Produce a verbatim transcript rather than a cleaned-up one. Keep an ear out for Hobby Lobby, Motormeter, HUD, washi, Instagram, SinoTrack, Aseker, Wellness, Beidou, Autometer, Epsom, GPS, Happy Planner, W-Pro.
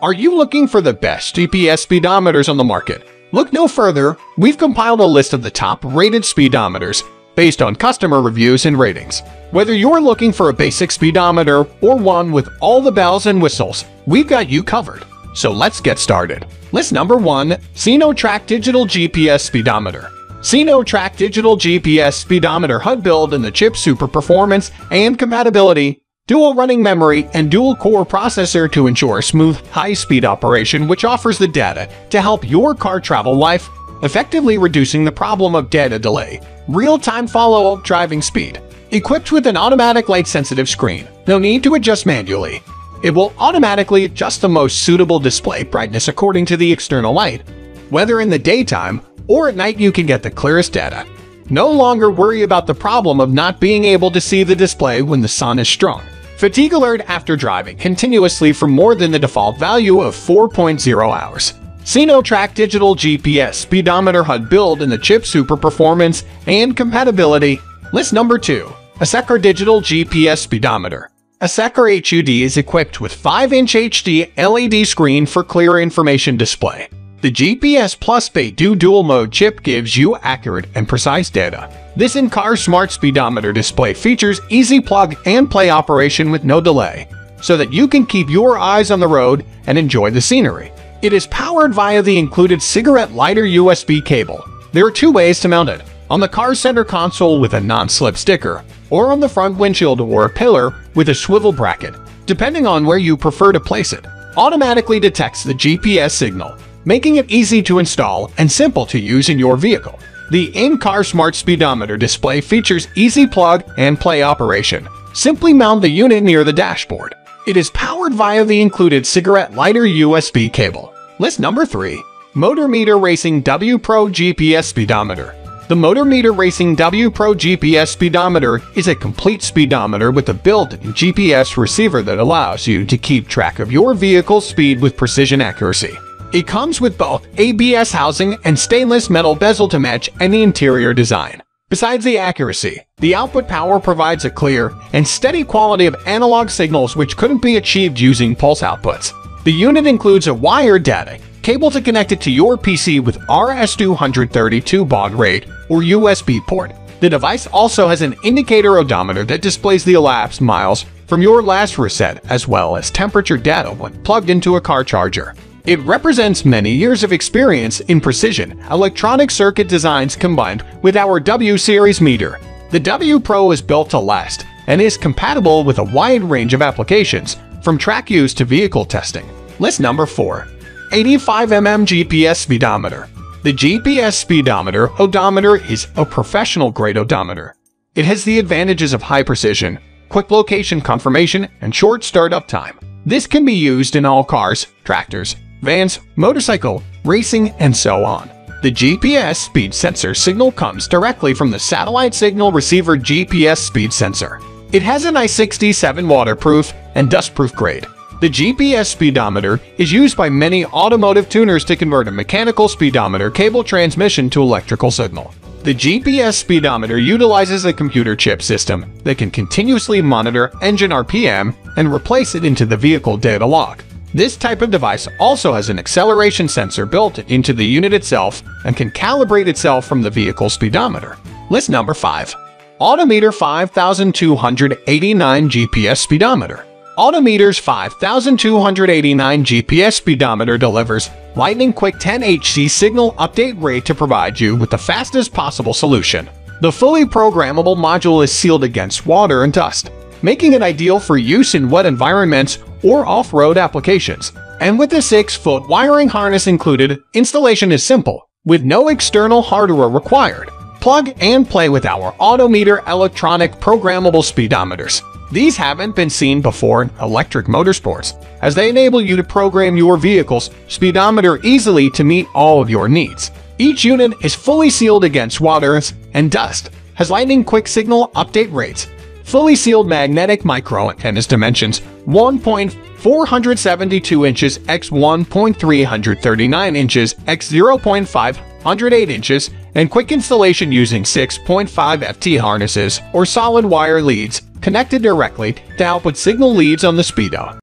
Are you looking for the best G P S speedometers on the market? Look no further, we've compiled a list of the top rated speedometers based on customer reviews and ratings. Whether you're looking for a basic speedometer or one with all the bells and whistles, we've got you covered. So let's get started. List number one, SinoTrack Digital G P S Speedometer. SinoTrack Digital G P S Speedometer H U D build in the chip super performance and compatibility, dual running memory and dual core processor to ensure smooth, high-speed operation which offers the data to help your car travel life, effectively reducing the problem of data delay, real-time follow-up driving speed. Equipped with an automatic light-sensitive screen, no need to adjust manually. It will automatically adjust the most suitable display brightness according to the external light. Whether in the daytime or at night, you can get the clearest data. No longer worry about the problem of not being able to see the display when the sun is strong. Fatigue alert after driving continuously for more than the default value of four point zero hours. SinoTrack Digital G P S Speedometer H U D build in the chip super performance and compatibility. List number two, Aseker Digital G P S Speedometer. Aseker H U D is equipped with five inch H D L E D screen for clear information display. The G P S Plus Beidou dual mode chip gives you accurate and precise data. This in-car smart speedometer display features easy plug and play operation with no delay, so that you can keep your eyes on the road and enjoy the scenery. It is powered via the included cigarette lighter U S B cable. There are two ways to mount it: on the car center console with a non-slip sticker, or on the front windshield or a pillar with a swivel bracket, depending on where you prefer to place it. Automatically detects the G P S signal, making it easy to install and simple to use in your vehicle. The in-car smart speedometer display features easy plug and play operation. Simply mount the unit near the dashboard. It is powered via the included cigarette lighter U S B cable. List number three, Motormeter Racing W-Pro G P S Speedometer. The Motormeter Racing W-Pro G P S Speedometer is a complete speedometer with a built-in G P S receiver that allows you to keep track of your vehicle's speed with precision accuracy. It comes with both A B S housing and stainless metal bezel to match any interior design. Besides the accuracy, the output power provides a clear and steady quality of analog signals which couldn't be achieved using pulse outputs. The unit includes a wired data cable to connect it to your P C with R S two thirty-two baud rate or U S B port. The device also has an indicator odometer that displays the elapsed miles from your last reset as well as temperature data when plugged into a car charger. It represents many years of experience in precision electronic circuit designs combined with our W-Series meter. The W-Pro is built to last and is compatible with a wide range of applications from track use to vehicle testing. List number four, eighty-five millimeter G P S Speedometer. The G P S Speedometer odometer is a professional-grade odometer. It has the advantages of high precision, quick location confirmation, and short startup time. This can be used in all cars, tractors, vans, motorcycle, racing, and so on. The G P S speed sensor signal comes directly from the satellite signal receiver G P S speed sensor. It has an I sixty-seven waterproof and dustproof grade. The G P S speedometer is used by many automotive tuners to convert a mechanical speedometer cable transmission to electrical signal. The G P S speedometer utilizes a computer chip system that can continuously monitor engine R P M and replace it into the vehicle data log. This type of device also has an acceleration sensor built into the unit itself and can calibrate itself from the vehicle speedometer. List number five, Autometer fifty-two eighty-nine G P S Speedometer. Autometer's fifty-two eighty-nine G P S Speedometer delivers lightning-quick ten hertz signal update rate to provide you with the fastest possible solution. The fully programmable module is sealed against water and dust, making it ideal for use in wet environments or off-road applications. And with the six foot wiring harness included, installation is simple, with no external hardware required. Plug and play with our Autometer electronic programmable speedometers. These haven't been seen before in electric motorsports, as they enable you to program your vehicle's speedometer easily to meet all of your needs. Each unit is fully sealed against water and dust, has lightning-quick signal update rates, fully sealed magnetic micro antennas, dimensions one point four seven two inches x one point three three nine inches x zero point five zero eight inches, and quick installation using six point five F T harnesses or solid wire leads connected directly to output signal leads on the speedo.